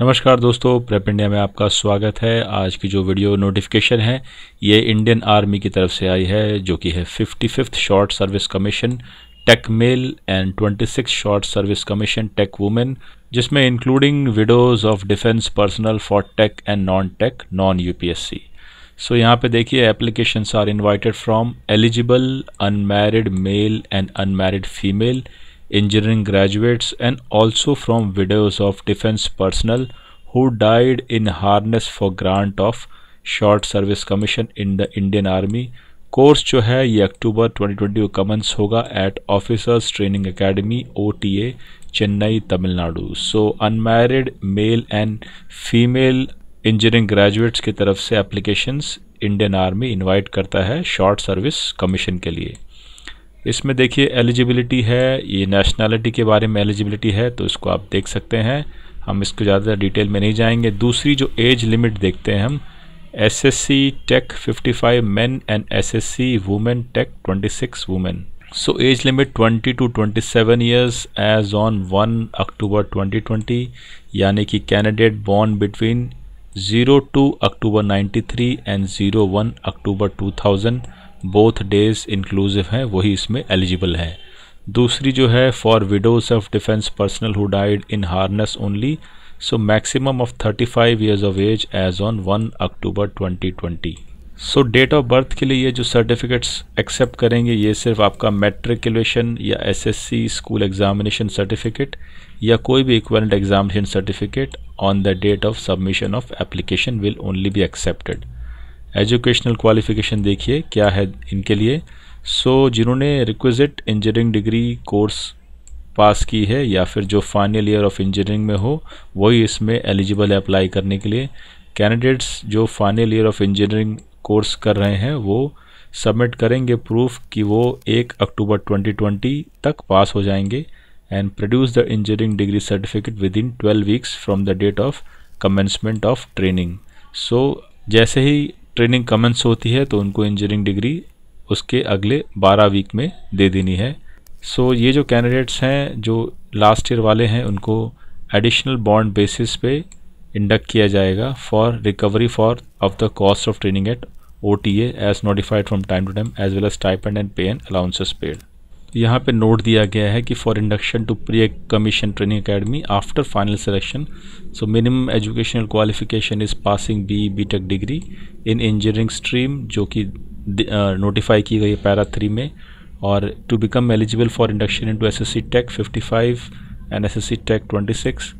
नमस्कार दोस्तों, prep India में आपका स्वागत है। आज की जो वीडियो नोटिफिकेशन है ये इंडियन आर्मी की तरफ से आई है, जो कि है 55th short service commission tech male and 26 short service commission tech women, जिसमें including widows of defence personnel for tech and non tech non UPSC. So यहाँ पे देखिए, applications are invited from eligible unmarried male and unmarried female engineering graduates and also from widows of defense personnel who died in harness for grant of short service commission in the Indian Army। Course जो है ये October 2020 को commence होगा at officers training academy OTA Chennai Tamil Nadu. So unmarried male and female engineering graduates की तरफ से applications Indian army invite करता है शॉर्ट सर्विस कमीशन के लिए। इसमें देखिए एलिजिबिलिटी है, ये नेशनैलिटी के बारे में एलिजिबिलिटी है, तो इसको आप देख सकते हैं। हम इसको ज़्यादा डिटेल में नहीं जाएंगे। दूसरी जो एज लिमिट देखते हैं हम, SSC tech 55 men and SSC women tech 26 women. So age limit 20 to 27 years age on 1 October 2020, यानी कि candidate born between 02 October 93 and 01 October 2000 both days inclusive हैं, वही इसमें एलिजिबल हैं। दूसरी जो है for widows of defence personnel who died in harness only, so maximum of 35 years of age age on 1 October 2020। So date of birth के लिए ये जो सर्टिफिकेट्स एक्सेप्ट करेंगे ये सिर्फ आपका मैट्रिकुलेशन या SSC स्कूल एग्जामिनेशन सर्टिफिकेट या कोई भी equivalent examination certificate on the date of submission of application will only be accepted. Educational qualification देखिए क्या है इनके लिए। सो जिन्होंने requisite engineering degree course pass की है या फिर जो फाइनल ईयर ऑफ इंजीनियरिंग में हो वही इसमें एलिजिबल है अप्लाई करने के लिए। कैंडिडेट्स जो final year of engineering course कर रहे हैं वो सबमिट करेंगे प्रूफ कि वो 1 अक्टूबर 2020 तक पास हो जाएंगे and produce the engineering degree certificate within 12 weeks from the date of commencement of training. So जैसे ही ट्रेनिंग कमेंस होती है तो उनको इंजीनियरिंग डिग्री उसके अगले 12 वीक में दे देनी है। सो ये जो कैंडिडेट्स हैं जो लास्ट ईयर वाले हैं उनको एडिशनल बॉन्ड बेसिस पे इंडक्ट किया जाएगा for recovery for of the cost of training at OTA as notified from time to time as well as stipend and pay and allowances paid. यहाँ पे note दिया गया है कि for induction to pre commission training academy after final selection, so minimum educational qualification is passing B.Tech degree in engineering stream, जो कि notify की गई पैरा 3 में। और to become eligible for induction into SSC tech 55 and SSC tech 26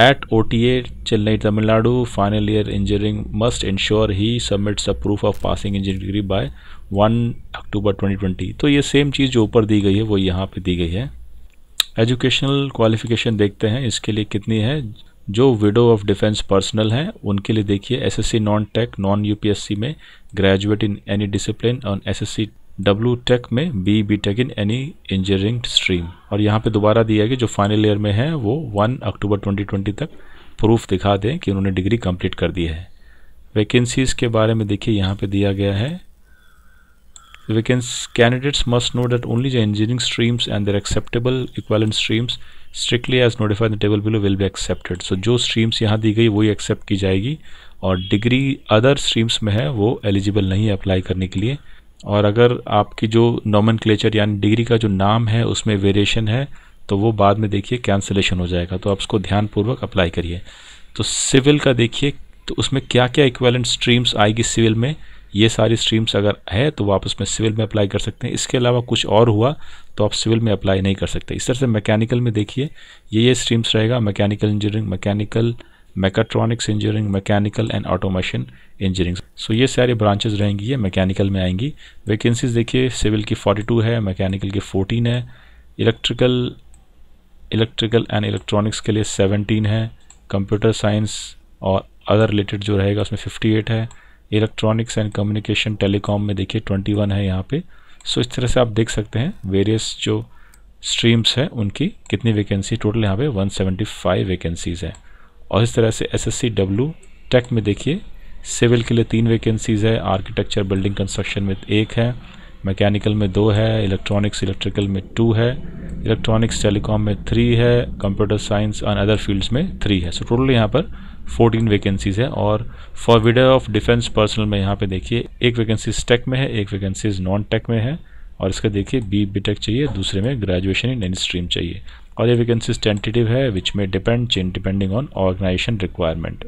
at OTA Chennai Tamil Nadu final year engineering must ensure he submits a proof of passing engineering degree by 1 October 2020। तो ये same चीज़ जो ऊपर दी गई है वो यहाँ पे दी गई है। एजुकेशनल क्वालिफिकेशन देखते हैं इसके लिए कितनी है। जो विडो ऑफ डिफेंस पर्सनल हैं उनके लिए देखिए SSC non tech non UPSC में ग्रेजुएट इन एनी डिसिप्लिन और SSC W.Tech में B.Tech इन एनी इंजीनियरिंग स्ट्रीम। और यहाँ पे दोबारा दिया है कि जो फाइनल ईयर में है वो 1 अक्टूबर 2020 तक प्रूफ दिखा दें कि उन्होंने डिग्री कंप्लीट कर दी है। वैकेंसीज़ के बारे में देखिए यहाँ पे दिया गया है, candidates must know that only the engineering streams and their acceptable equivalent streams strictly as notified in the table below will be accepted। So जो streams यहाँ दी गई वही accept की जाएगी और degree other streams में है वो eligible नहीं है apply करने के लिए। और अगर आपकी जो nomenclature यानी degree का जो नाम है उसमें variation है तो वो बाद में देखिए cancellation हो जाएगा, तो आप उसको ध्यानपूर्वक apply करिए। तो civil का देखिए तो उसमें क्या क्या equivalent streams आएगी civil में, ये सारी स्ट्रीम्स अगर है तो आप उसमें सिविल में अप्लाई कर सकते हैं। इसके अलावा कुछ और हुआ तो आप सिविल में अप्लाई नहीं कर सकते। इस तरह से मैकेनिकल में देखिए ये स्ट्रीम्स रहेगा, mechanical engineering, mechanical mechatronics engineering, mechanical and automation engineering. So ये सारी ब्रांचेस रहेंगी, ये मैकेनिकल में आएंगी। वैकेंसीज देखिए सिविल की 42 है, मैकेनिकल की 14 है, इलेक्ट्रिकल एंड इलेक्ट्रॉनिक्स के लिए 17 है, कंप्यूटर साइंस और अदर रिलेटेड जो रहेगा उसमें 58 है, इलेक्ट्रॉनिक्स एंड कम्युनिकेशन टेलीकॉम में देखिए 21 है यहाँ पे। सो इस तरह से आप देख सकते हैं वेरियस जो स्ट्रीम्स हैं उनकी कितनी वैकेंसी टोटल यहाँ पे 175 वैकेंसीज़ हैं। और इस तरह से SSC W.Tech में देखिए सिविल के लिए 3 वैकेंसीज़ है, आर्किटेक्चर बिल्डिंग कंस्ट्रक्शन में 1 है, मैकेनिकल में 2 है, इलेक्ट्रॉनिक्स इलेक्ट्रिकल में 2 है, इलेक्ट्रॉनिक्स टेलीकॉम में 3 है, computer science and other fields में 3 है। सो टोटल यहाँ पर 14 वैकेंसीज़ है। और for widow of defence personnel में यहाँ पे देखिए एक वैकेंसीज टेक में है, एक वैकेंसीज नॉन टेक में है, और इसका देखिए बी.टेक चाहिए, दूसरे में ग्रेजुएशन इन एनी स्ट्रीम चाहिए। और ये वैकेंसीज टेंटेटिव है विच में depending on organisation requirement.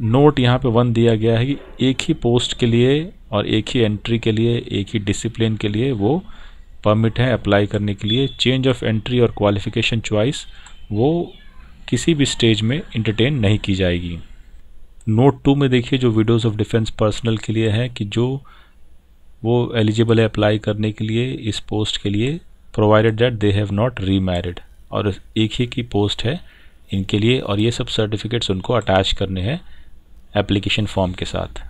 Note यहाँ पे 1 दिया गया है कि एक ही पोस्ट के लिए और एक ही एंट्री के लिए, एक ही डिसिप्लिन के लिए वो परमिट है अप्लाई करने के लिए। चेंज ऑफ एंट्री और क्वालिफिकेशन चॉइस वो किसी भी स्टेज में इंटरटेन नहीं की जाएगी। नोट 2 में देखिए जो विडोज़ ऑफ डिफेंस पर्सनल के लिए है कि जो वो एलिजिबल है अप्लाई करने के लिए इस पोस्ट के लिए, provided that they have not remarried. और एक ही की पोस्ट है इनके लिए और ये सब सर्टिफिकेट्स उनको अटैच करने हैं एप्लीकेशन फॉर्म के साथ।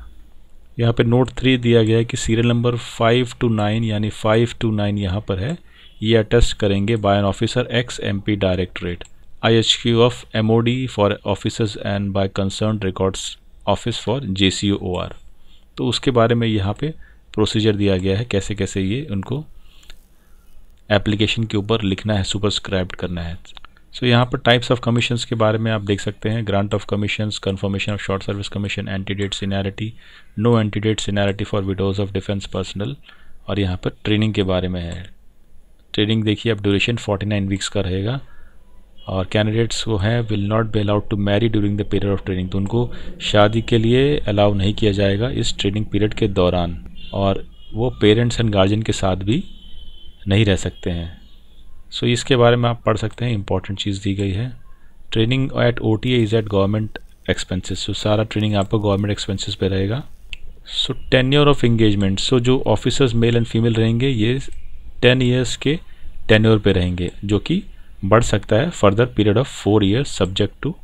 यहाँ पे नोट 3 दिया गया है कि सीरियल नंबर 5 to 9 यानी 5 to 9 यहाँ पर है, ये अटेस्ट करेंगे by an officer ex MP directorate IHQ of MOD for officers and by concern records office for JCOR। तो उसके बारे में यहाँ पे प्रोसीजर दिया गया है कैसे कैसे ये उनको एप्लीकेशन के ऊपर लिखना है, सुपरस्क्राइब करना है। सो यहाँ पर टाइप्स ऑफ कमीशंस के बारे में आप देख सकते हैं, grant of commissions, confirmation of short service commission, antedate seniority, no antedate seniority for widows of defence personnel. और यहाँ पर ट्रेनिंग के बारे में है, ट्रेनिंग देखिए अब ड्यूरेशन 49 वीक्स का रहेगा। और कैंडिडेट्स वो हैं will not be allowed to marry during the period of training, तो उनको शादी के लिए अलाउ नहीं किया जाएगा इस ट्रेनिंग पीरियड के दौरान। और वो पेरेंट्स एंड गार्जियन के साथ भी नहीं रह सकते हैं। सो इसके बारे में आप पढ़ सकते हैं, इंपॉर्टेंट चीज़ दी गई है। Training at OTA is at government expenses, so सारा ट्रेनिंग आपको गवर्नमेंट एक्सपेंसिस पे रहेगा। So tenure of engagement, so जो ऑफिसर्स मेल एंड फीमेल रहेंगे ये 10 ईयर्स के टेन्योर पे रहेंगे, जो कि बढ़ सकता है further period of 4 years subject to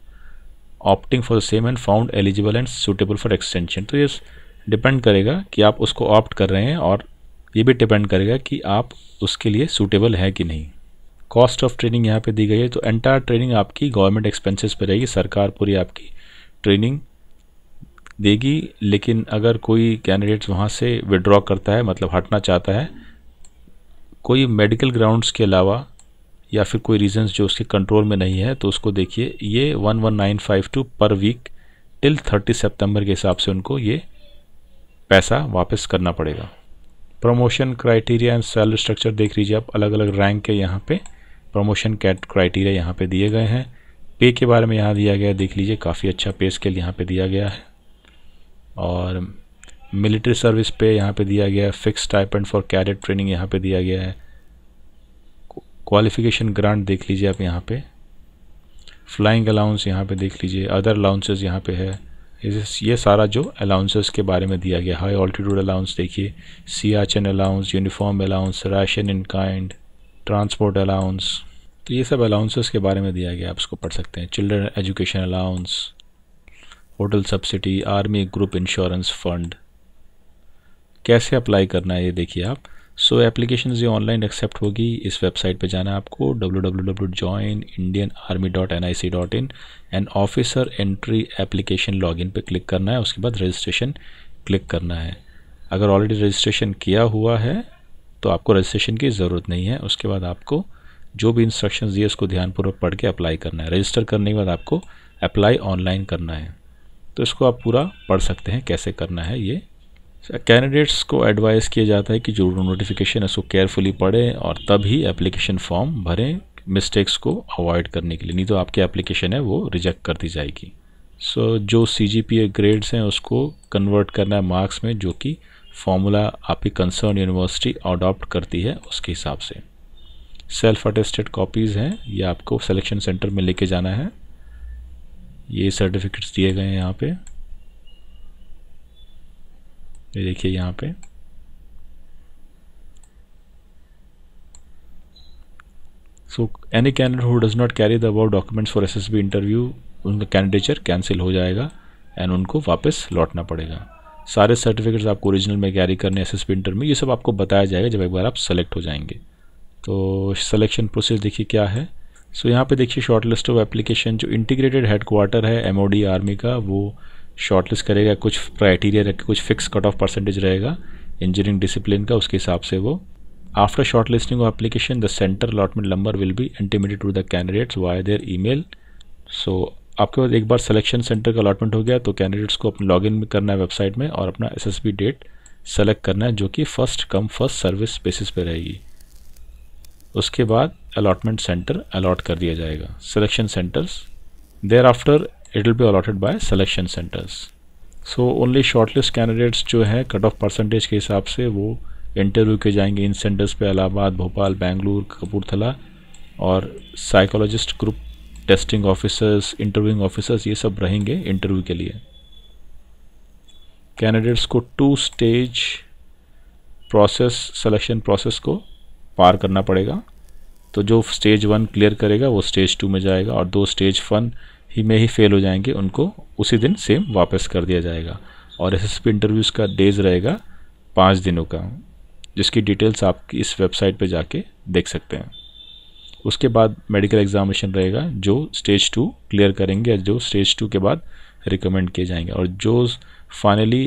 opting for same and found eligible and suitable for extension. तो ये डिपेंड करेगा कि आप उसको ऑप्ट कर रहे हैं और ये भी डिपेंड करेगा कि आप उसके लिए सूटेबल है कि नहीं। कॉस्ट ऑफ ट्रेनिंग यहाँ पे दी गई है, तो एंटायर ट्रेनिंग आपकी गवर्नमेंट एक्सपेंसेस पे रहेगी, सरकार पूरी आपकी ट्रेनिंग देगी। लेकिन अगर कोई कैंडिडेट्स वहाँ से विड्रॉ करता है, मतलब हटना चाहता है कोई मेडिकल ग्राउंड्स के अलावा या फिर कोई रीजंस जो उसके कंट्रोल में नहीं है, तो उसको देखिए ये 11952 पर वीक टिल 30 सितंबर के हिसाब से उनको ये पैसा वापस करना पड़ेगा। Promotion criteria and salary structure देख लीजिए आप, अलग अलग रैंक के यहाँ पे प्रमोशन क्राइटेरिया यहाँ पे दिए गए हैं। पे के बारे में यहाँ दिया गया है, देख लीजिए काफ़ी अच्छा पे स्केल यहाँ पर दिया गया है। और मिलिट्री सर्विस पे यहाँ पर दिया गया है, fix stipend for cadet training यहाँ पर दिया गया है। क्वालिफिकेशन ग्रांट देख लीजिए आप यहाँ पे, फ्लाइंग अलाउंस यहाँ पे देख लीजिए, अदर अलाउंसेस यहाँ पे है, ये सारा जो अलाउंसेस के बारे में दिया गया। हाई ऑल्टीट्यूड अलाउंस देखिए, Siachen allowance, uniform allowance, ration in kind, transport allowance, तो ये सब अलाउंसेस के बारे में दिया गया, आप उसको पढ़ सकते हैं। Children education allowance, hotel subsidy, army group insurance fund. कैसे अप्लाई करना है ये देखिए आप। सो एप्लीकेशन ये ऑनलाइन एक्सेप्ट होगी, इस वेबसाइट पे जाना है आपको www.joinindianarmy.nic.in and officer entry application login पे क्लिक करना है। उसके बाद रजिस्ट्रेशन क्लिक करना है, अगर ऑलरेडी रजिस्ट्रेशन किया हुआ है तो आपको रजिस्ट्रेशन की ज़रूरत नहीं है। उसके बाद आपको जो भी इंस्ट्रक्शंस दिए उसको ध्यानपूर्वक पढ़ के अप्लाई करना है। रजिस्टर करने के बाद आपको अप्लाई ऑनलाइन करना है, तो इसको आप पूरा पढ़ सकते हैं कैसे करना है। ये कैंडिडेट्स को एडवाइस किया जाता है कि जो नोटिफिकेशन है उसको केयरफुली पढ़ें और तब ही एप्लीकेशन फॉर्म भरें, मिस्टेक्स को अवॉइड करने के लिए, नहीं तो आपकी एप्लीकेशन है वो रिजेक्ट कर दी जाएगी। सो जो CGPA ग्रेड्स हैं उसको कन्वर्ट करना है मार्क्स में, जो कि फॉर्मूला आपकी कंसर्न यूनिवर्सिटी अडॉप्ट करती है उसके हिसाब से। सेल्फ अटेस्टेड कॉपीज़ हैं, ये आपको सिलेक्शन सेंटर में लेके जाना है। ये सर्टिफिकेट्स दिए गए हैं यहाँ पर, ये देखिए यहाँ पे। So any candidate who does not carry the about documents for SSB interview, उनका कैंडिडेचर कैंसिल हो जाएगा एंड उनको वापस लौटना पड़ेगा। सारे सर्टिफिकेट्स आपको ओरिजिनल में कैरी करने SSB इंटरव्यू, ये सब आपको बताया जाएगा जब एक बार आप सेलेक्ट हो जाएंगे। तो सिलेक्शन प्रोसेस देखिए क्या है। सो यहाँ पे देखिए शॉर्ट लिस्ट ऑफ एप्लीकेशन, जो इंटीग्रेटेड हेडक्वार्टर है MOD आर्मी का वो शॉर्टलिस्ट करेगा, कुछ क्राइटेरिया रख के कुछ फिक्स कट ऑफ परसेंटेज रहेगा इंजीनियरिंग डिसिप्लिन का, उसके हिसाब से वो After shortlisting of application, the center allotment number will be intimated to the candidates via their email. So आपके पास एक बार सिलेक्शन सेंटर का अलॉटमेंट हो गया तो कैंडिडेट्स को अपना लॉगिन करना है वेबसाइट में और अपना एसएसबी डेट सेलेक्ट करना है जो कि first come first service basis पे रहेगी। उसके बाद अलॉटमेंट सेंटर अलॉट कर दिया जाएगा selection centres, thereafter it will be allotted by selection centres. So only shortlist candidates जो है कट ऑफ परसेंटेज के हिसाब से वो इंटरव्यू के जाएंगे इन सेंटर्स पे, इलाहाबाद, भोपाल, बेंगलुरु, कपूरथला, और psychologist group, testing officers, interviewing officers, ये सब रहेंगे इंटरव्यू के लिए। कैंडिडेट्स को 2 स्टेज प्रोसेस, सिलेक्शन प्रोसेस को पार करना पड़ेगा। तो जो स्टेज 1 क्लियर करेगा वो स्टेज 2 में जाएगा और 2 स्टेज 1 ही में ही फेल हो जाएंगे उनको उसी दिन सेम वापस कर दिया जाएगा। और एसएसपी इंटरव्यूज़ का डेज रहेगा 5 दिनों का, जिसकी डिटेल्स आप इस वेबसाइट पर जाके देख सकते हैं। उसके बाद मेडिकल एग्जामिनेशन रहेगा जो स्टेज 2 क्लियर करेंगे या जो स्टेज 2 के बाद रिकमेंड किए जाएंगे, और जो फाइनली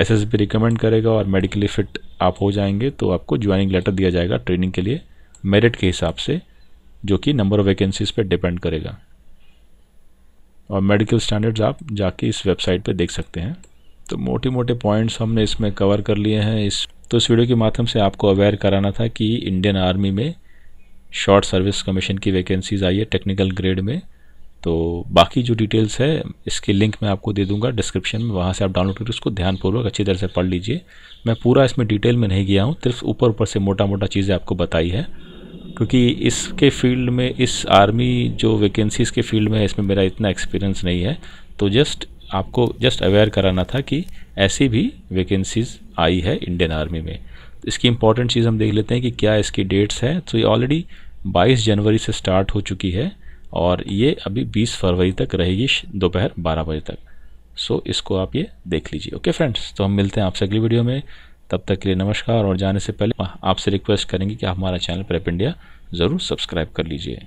एसएसबी रिकमेंड करेगा और मेडिकली फिट आप हो जाएंगे तो आपको ज्वाइनिंग लेटर दिया जाएगा ट्रेनिंग के लिए मेरिट के हिसाब से, जो कि नंबर ऑफ वैकेंसीज पर डिपेंड करेगा। और मेडिकल स्टैंडर्ड्स आप जाके इस वेबसाइट पर देख सकते हैं। तो मोटे मोटे पॉइंट्स हमने इसमें कवर कर लिए हैं। इस वीडियो के माध्यम से आपको अवेयर कराना था कि इंडियन आर्मी में शॉर्ट सर्विस कमीशन की वैकेंसीज आई है टेक्निकल ग्रेड में। तो बाकी जो डिटेल्स है इसकी लिंक मैं आपको दे दूंगा डिस्क्रिप्शन में, वहाँ से आप डाउनलोड करके उसको ध्यानपूर्वक अच्छी तरह से पढ़ लीजिए। मैं पूरा इसमें डिटेल में नहीं गया हूँ, सिर्फ ऊपर से मोटा मोटा चीज़ें आपको बताई है, क्योंकि इसके फील्ड में, इस आर्मी जो वैकेंसीज़ के फील्ड में है इसमें मेरा इतना एक्सपीरियंस नहीं है। तो आपको जस्ट अवेयर कराना था कि ऐसी भी वैकेंसीज़ आई है इंडियन आर्मी में। इसकी इम्पॉर्टेंट चीज़ हम देख लेते हैं कि क्या इसकी डेट्स हैं। तो ये ऑलरेडी 22 जनवरी से स्टार्ट हो चुकी है और ये अभी 20 फरवरी तक रहेगी दोपहर 12 बजे तक। सो इसको आप ये देख लीजिए। ओके फ्रेंड्स, तो हम मिलते हैं आपसे अगली वीडियो में, तब तक के लिए नमस्कार। और जाने से पहले आपसे रिक्वेस्ट करेंगे कि आप हमारा चैनल प्रेप इंडिया ज़रूर सब्सक्राइब कर लीजिए।